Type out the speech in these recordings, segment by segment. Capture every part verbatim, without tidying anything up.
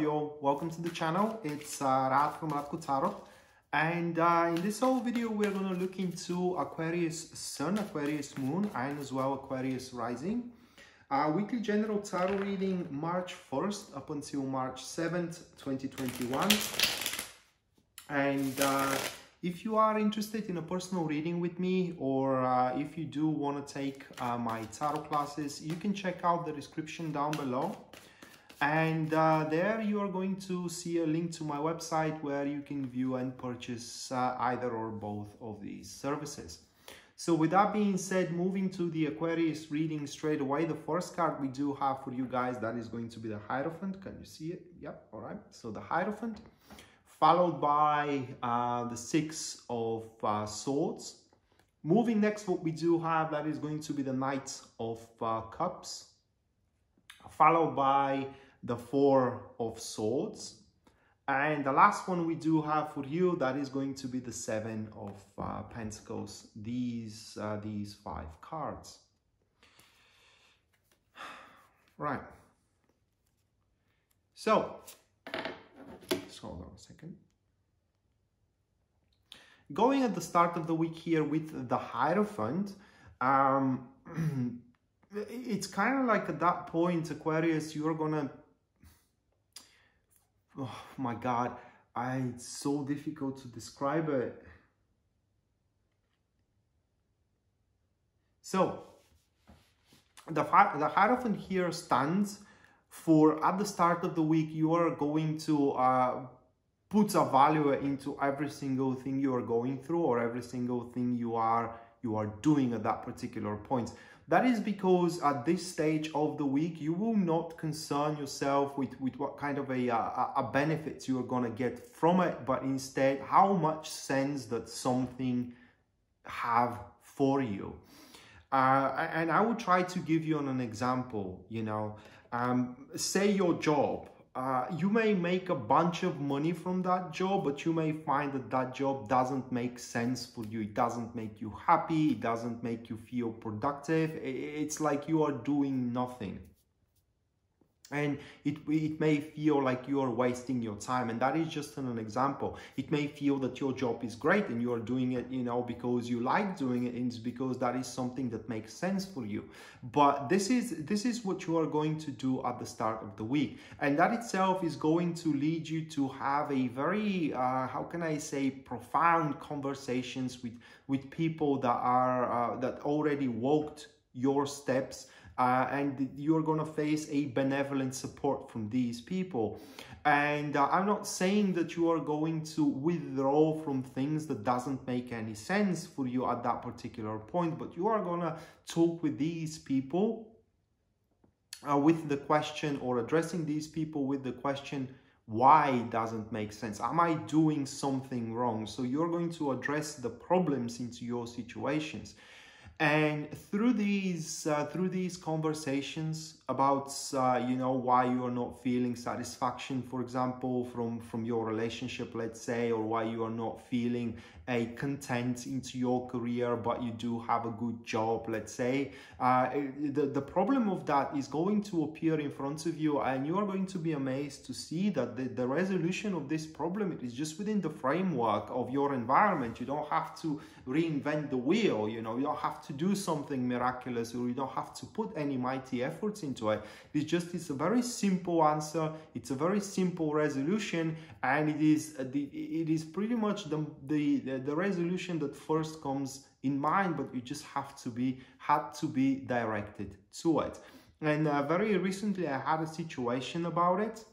y'all, welcome to the channel. It's uh, Rad from Radko Tarot, and uh, in this whole video we're going to look into Aquarius Sun, Aquarius Moon, and as well Aquarius Rising. Our weekly general tarot reading March first up until March seventh twenty twenty-one. And uh, if you are interested in a personal reading with me, or uh, if you do want to take uh, my tarot classes, you can check out the description down below. And uh, there you are going to see a link to my website where you can view and purchase uh, either or both of these services. So with that being said, moving to the Aquarius reading straight away, the first card we do have for you guys, that is going to be the Hierophant. Can you see it? Yep, all right. So the Hierophant, followed by uh, the Six of uh, Swords. Moving next, what we do have, that is going to be the Knight of uh, Cups, followed by the Four of Swords, and the last one we do have for you, that is going to be the Seven of uh, Pentacles. These uh, these five cards, right? So, just hold on a second. Going at the start of the week here with the Hierophant. Um, it's kind of like at that point, Aquarius, you're gonna, oh my god, I, it's so difficult to describe it. So the, the Hierophant here stands for, at the start of the week, you are going to uh, put a value into every single thing you are going through, or every single thing you are you are doing at that particular point. That is because at this stage of the week, you will not concern yourself with, with what kind of a, a, a benefits you are going to get from it, but instead how much sense that something have for you. Uh, and I will try to give you an, an example, you know, um, say your job. Uh, you may make a bunch of money from that job, but you may find that that job doesn't make sense for you. It doesn't make you happy. It doesn't make you feel productive. It's like you are doing nothing. And it, it may feel like you are wasting your time. And that is just an, an example. It may feel that your job is great and you are doing it, you know, because you like doing it. And it's because that is something that makes sense for you. But this is, this is what you are going to do at the start of the week. And that itself is going to lead you to have a very, uh, how can I say, profound conversations with, with people that are, uh, that already walked your steps. Uh, and you're going to face a benevolent support from these people. And uh, I'm not saying that you are going to withdraw from things that doesn't make any sense for you at that particular point, but you are going to talk with these people uh, with the question, or addressing these people with the question, why it doesn't make sense? Am I doing something wrong? So you're going to address the problems into your situations. And through these, uh, through these conversations about, uh, you know, why you are not feeling satisfaction, for example, from, from your relationship, let's say, or why you are not feeling a content into your career, but you do have a good job, let's say, uh, the, the problem of that is going to appear in front of you, and you are going to be amazed to see that the, the resolution of this problem is just within the framework of your environment. You don't have to reinvent the wheel, you know, you don't have to to do something miraculous, or you don't have to put any mighty efforts into it. It's just, it's a very simple answer, it's a very simple resolution, and it is the, it is pretty much the, the the resolution that first comes in mind, but you just have to be had to be directed to it. And uh, very recently I had a situation about it,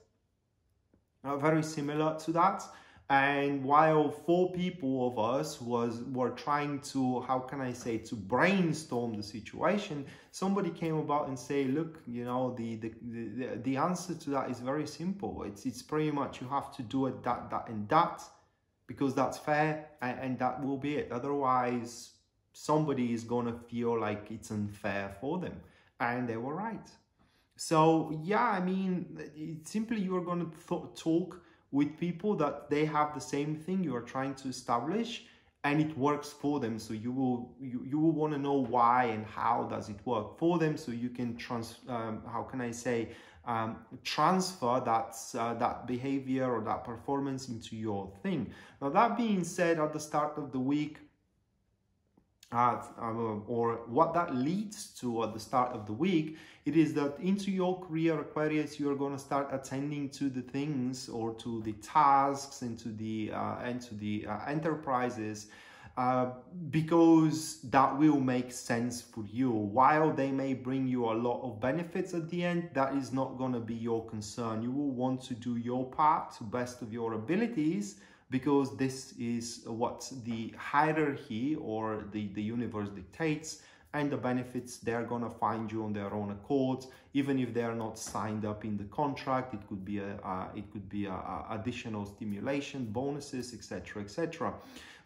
uh, very similar to that. And while four people of us was were trying to, how can I say, to brainstorm the situation, somebody came about and say, look, you know, the the the, the answer to that is very simple. It's it's pretty much you have to do it that that and that, because that's fair, and, and that will be it. Otherwise, somebody is gonna feel like it's unfair for them, and they were right. So yeah, I mean, it's simply you are gonna th talk. with people that they have the same thing you are trying to establish, and it works for them. So you will you, you will want to know why and how does it work for them, so you can trans um, how can I say um, transfer that, uh, that behavior or that performance into your thing. Now, that being said, at the start of the week, At, um, or what that leads to at the start of the week, it is that into your career, Aquarius, you're going to start attending to the things or to the tasks and to the, uh, and to the uh, enterprises uh, because that will make sense for you. While they may bring you a lot of benefits at the end, that is not going to be your concern. You will want to do your part to the best of your abilities, because this is what the hierarchy or the, the universe dictates, and the benefits, they're going to find you on their own accord, even if they're not signed up in the contract. It could be a, uh, it could be a, a additional stimulation, bonuses, et cetera, et cetera.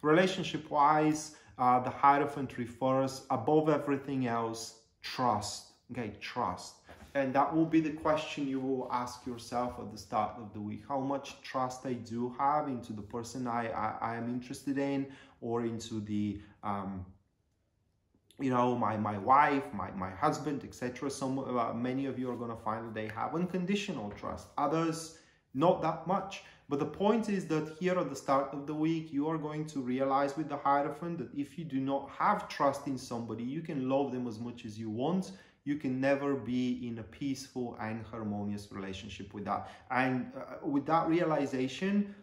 Relationship-wise, uh, the Hierophant refers, above everything else, trust. Okay, trust. And that will be the question you will ask yourself at the start of the week. How much trust I do have into the person I, I, I am interested in, or into the, um, you know, my, my wife, my, my husband, et cetera. Some, uh, many of you are going to find that they have unconditional trust. Others, not that much. But the point is that here at the start of the week, you are going to realize with the Hierophant that if you do not have trust in somebody, you can love them as much as you want. You can never be in a peaceful and harmonious relationship with that. And uh, with that realization,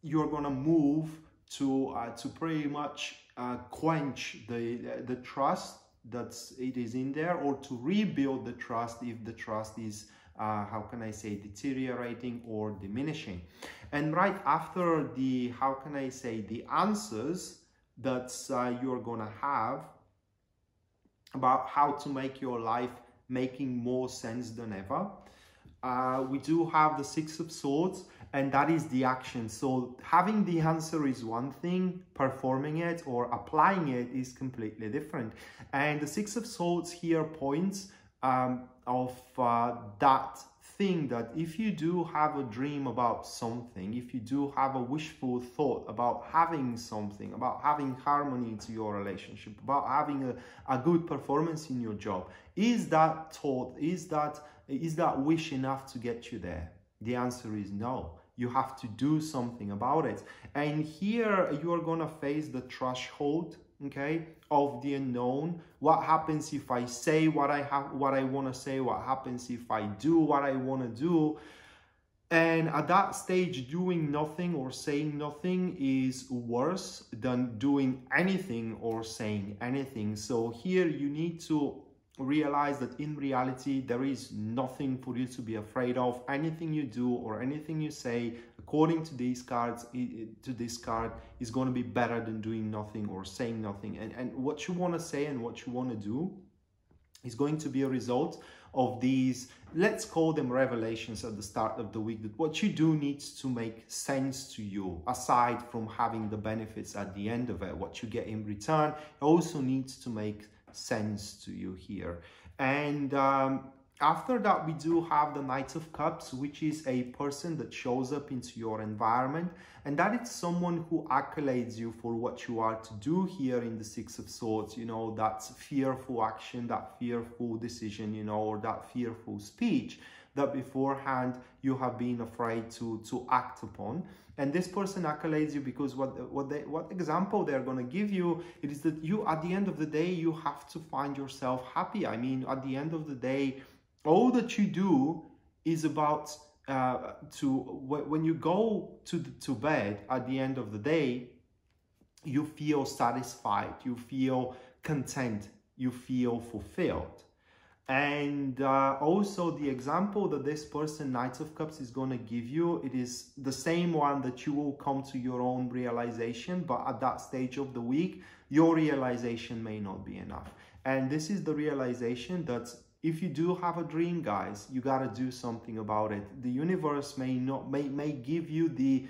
you're gonna move to uh, to pretty much uh, quench the the trust that it is in there, or to rebuild the trust if the trust is uh, how can I say deteriorating or diminishing. And right after the how can I say the answers that uh, you're gonna have about how to make your life making more sense than ever, Uh, we do have the Six of Swords, and that is the action. So having the answer is one thing, performing it or applying it is completely different. And the Six of Swords here points um, of uh, that thing that if you do have a dream about something, if you do have a wishful thought about having something, about having harmony to your relationship, about having a, a good performance in your job, is that thought, is that, is that wish enough to get you there? The answer is no. You have to do something about it. And here you are going to face the threshold, okay, of the unknown. What happens if I say what I have, what I want to say? What happens if I do what I want to do? And at that stage, doing nothing or saying nothing is worse than doing anything or saying anything. So here you need to realize that in reality, there is nothing for you to be afraid of. Anything you do or anything you say, according to these cards, to this card, is going to be better than doing nothing or saying nothing. And, and what you want to say and what you want to do is going to be a result of these, let's call them revelations at the start of the week, that what you do needs to make sense to you. Aside from having the benefits at the end of it, what you get in return, it also needs to make sense to you here. And um, after that, we do have the Knight of Cups, which is a person that shows up into your environment, and that is someone who accolades you for what you are to do here in the Six of Swords. You know, that fearful action, that fearful decision, you know, or that fearful speech that beforehand you have been afraid to to act upon. And this person accolades you because what what they what example they're going to give you, it is that you, at the end of the day, you have to find yourself happy. I mean, at the end of the day, all that you do is about uh, to when you go to the, to bed at the end of the day, you feel satisfied, you feel content, you feel fulfilled. And uh, also the example that this person, Knight of Cups, is going to give you, it is the same one that you will come to your own realization, but at that stage of the week, your realization may not be enough. And this is the realization that if you do have a dream, guys, you got to do something about it. The universe may not may, may give you the,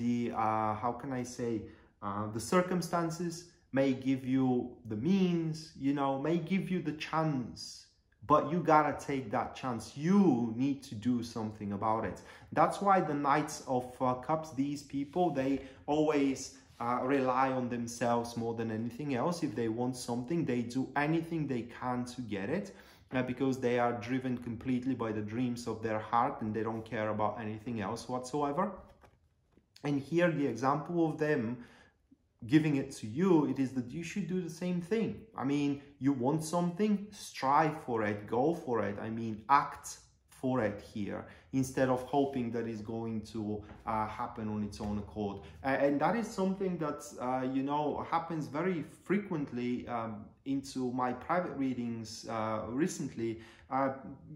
the uh, how can I say, uh, the circumstances, may give you the means, you know, may give you the chance. But you gotta take that chance. You need to do something about it. That's why the Knights of uh, Cups, these people, they always uh, rely on themselves more than anything else. If they want something, they do anything they can to get it. uh, because they are driven completely by the dreams of their heart and they don't care about anything else whatsoever. And here the example of them giving it to you, it is that you should do the same thing. I mean, you want something, strive for it, go for it. I mean, act for it here, instead of hoping that it's going to uh, happen on its own accord. Uh, and that is something that, uh, you know, happens very frequently um, into my private readings uh, recently. Uh,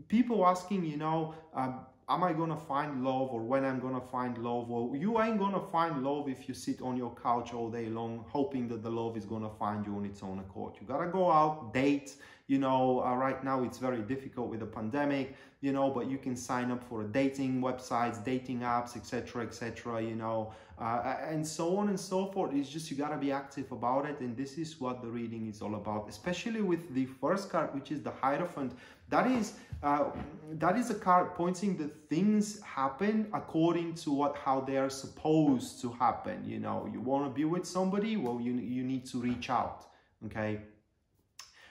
people asking, you know, uh, am I gonna find love, or when I'm gonna find love, or you ain't gonna find love if you sit on your couch all day long hoping that the love is gonna find you on its own accord. You gotta go out, date, you know, uh, right now it's very difficult with the pandemic, you know, but you can sign up for a dating websites, dating apps, et cetera, et cetera, you know, uh, and so on and so forth. It's just you gotta be active about it, and this is what the reading is all about, especially with the first card, which is the Hierophant. That is, uh, that is a card pointing that things happen according to what how they are supposed to happen. You know, you want to be with somebody, well, you you need to reach out, okay?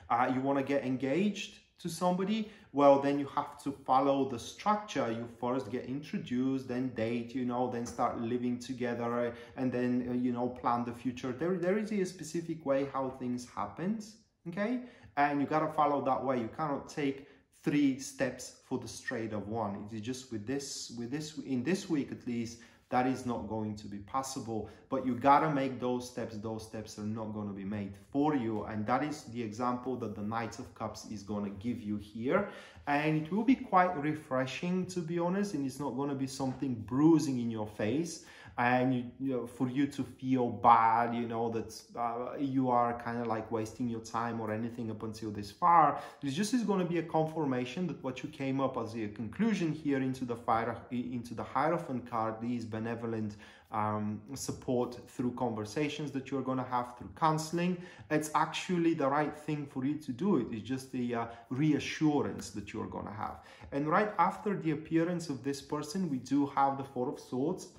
Uh, you want to get engaged to somebody, well, then you have to follow the structure. You first get introduced, then date, you know, then start living together, and then, uh, you know, plan the future. There, there is a specific way how things happens, okay? And you gotta follow that way. You cannot take three steps for the straight of one. It's just with this, with this, in this week at least, that is not going to be possible. But you gotta make those steps. Those steps are not gonna be made for you. And that is the example that the Knight of Cups is gonna give you here. And it will be quite refreshing, to be honest. And it's not gonna be something bruising in your face, and you, you know, for you to feel bad, you know, that uh, you are kind of like wasting your time or anything up until this far. This just is going to be a confirmation that what you came up as a conclusion here into the fire, into the Hierophant card, these benevolent um, support through conversations that you're going to have through counseling, it's actually the right thing for you to do. It is just the uh, reassurance that you're going to have. And right after the appearance of this person, we do have the Four of Swords.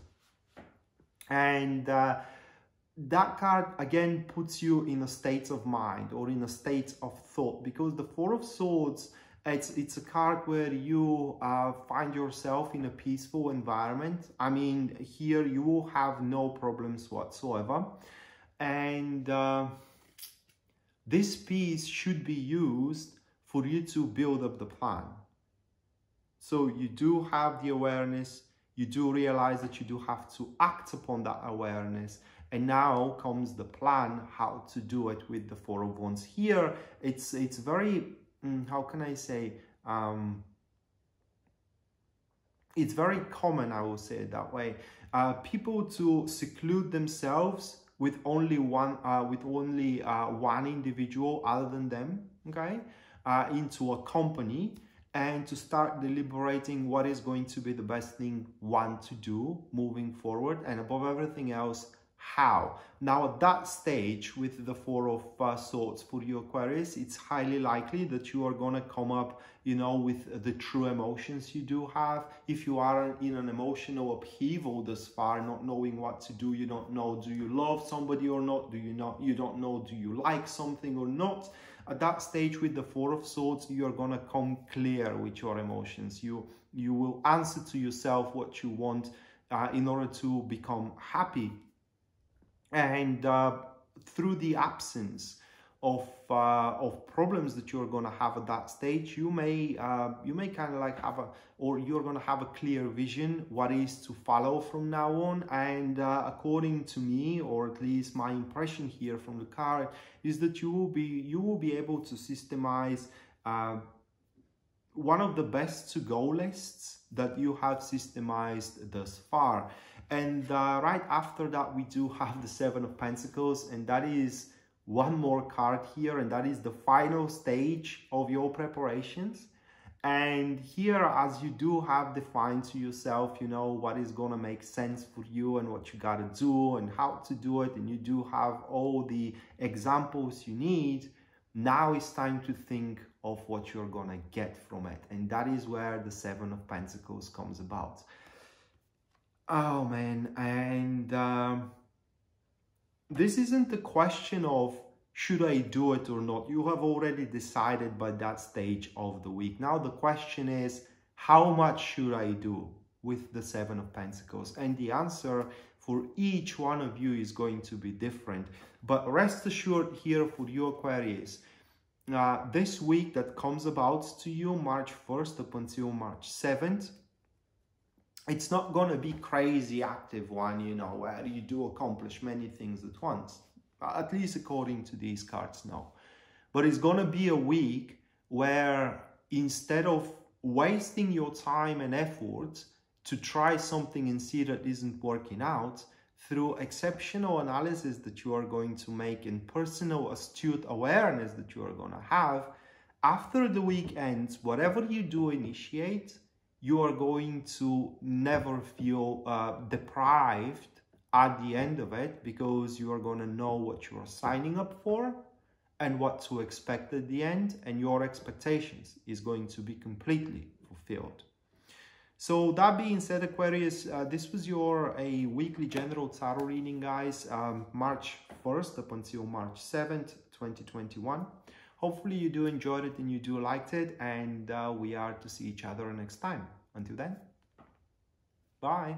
And uh, that card, again, puts you in a state of mind or in a state of thought, because the Four of Swords, it's, it's a card where you uh, find yourself in a peaceful environment. I mean, here you will have no problems whatsoever. And uh, this piece should be used for you to build up the plan. So you do have the awareness. You do realize that you do have to act upon that awareness. And now comes the plan, how to do it with the Four of Wands here. It's, it's very, how can I say, um, it's very common, I will say it that way, uh, people to seclude themselves with only one, uh, with only uh, one individual other than them, okay, uh, into a company, and to start deliberating what is going to be the best thing one to do moving forward, and above everything else, how. Now at that stage with the Four of uh, Swords for you Aquarius, it's highly likely that you are gonna come up, you know, with the true emotions you do have. If you are in an emotional upheaval this far, not knowing what to do, you don't know, do you love somebody or not? Do you not? You don't know, do you like something or not? At that stage with the Four of Swords, you're gonna come clear with your emotions. You, you will answer to yourself what you want uh, in order to become happy. And uh, through the absence of, uh, of problems that you're gonna have at that stage, you may, uh, you may kind of like have a, or you're gonna have a clear vision what is to follow from now on. And uh, according to me, or at least my impression here from the card, is that you will be, you will be able to systemize uh, one of the best to-go lists that you have systemized thus far. And uh, right after that, we do have the Seven of Pentacles, and that is one more card here, and that is the final stage of your preparations. And here, as you do have defined to yourself, you know, what is gonna make sense for you and what you gotta do and how to do it, and you do have all the examples you need, now it's time to think of what you're gonna get from it. And that is where the Seven of Pentacles comes about. Oh man, and um, this isn't a question of should I do it or not? You have already decided by that stage of the week. Now the question is, how much should I do with the Seven of Pentacles? And the answer for each one of you is going to be different. But rest assured here for you Aquarius, uh, this week that comes about to you, March first up until March seventh, it's not going to be crazy active one, you know, where you do accomplish many things at once. At least according to these cards, no. But it's going to be a week where instead of wasting your time and effort to try something and see that isn't working out, through exceptional analysis that you are going to make and personal astute awareness that you are going to have, after the week ends, whatever you do initiate, you are going to never feel uh, deprived at the end of it, because you are going to know what you are signing up for and what to expect at the end, and your expectations is going to be completely fulfilled. So that being said, Aquarius, uh, this was your a weekly general tarot reading, guys, um, March first up until March seventh, twenty twenty-one. Hopefully you do enjoyed it and you do liked it, and uh, we are to see each other next time. Until then, bye.